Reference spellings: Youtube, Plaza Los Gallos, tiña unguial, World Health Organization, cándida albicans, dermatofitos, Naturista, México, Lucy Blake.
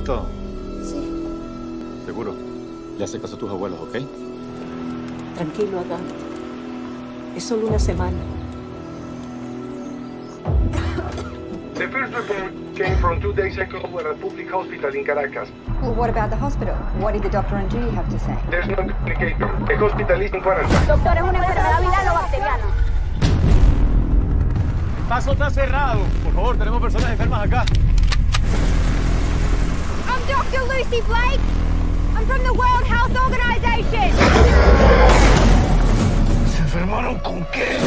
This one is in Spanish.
estado? Sí. Seguro. Le hace caso a tus abuelos, ¿ok? Tranquilo, Adán. Es solo una semana. The first report came from 2 days ago at a public hospital in Caracas. Well, what about the hospital? What did the doctor and Julie have to say? There's no communication. The hospital is in quarantine. Doctor, es una enfermedad viral o bacteriana. El paso está cerrado. Por favor, tenemos personas enfermas acá. I'm Dr. Lucy Blake. I'm from the World Health Organization. ¿Se enfermaron con qué?